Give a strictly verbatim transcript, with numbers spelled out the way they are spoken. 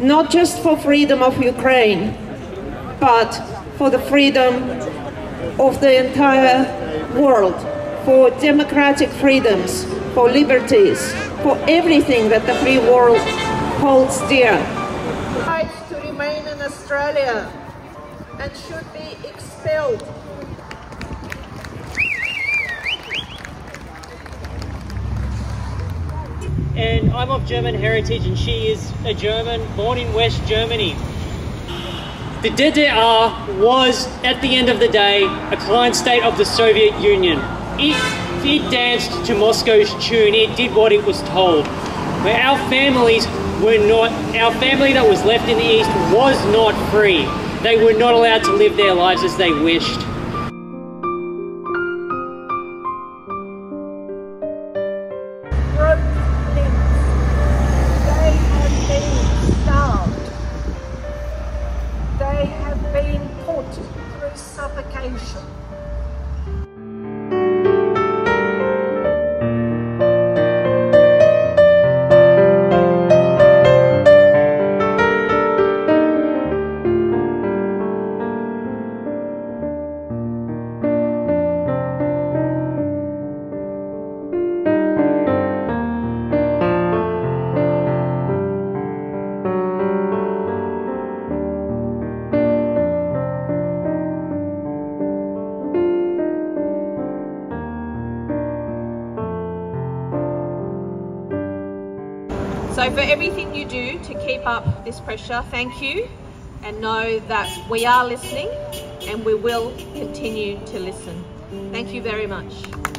not just for freedom of Ukraine, but for the freedom of the entire world, for democratic freedoms, for liberties, for everything that the free world holds dear. The right to remain in Australia and should be expelled. And I'm of German heritage, and she is a German, born in West Germany. The D D R was, at the end of the day, a client state of the Soviet Union. It, it danced to Moscow's tune, it did what it was told. But our families were not, our family that was left in the East was not free. They were not allowed to live their lives as they wished. So for everything you do to keep up this pressure, thank you, and know that we are listening and we will continue to listen. Thank you very much.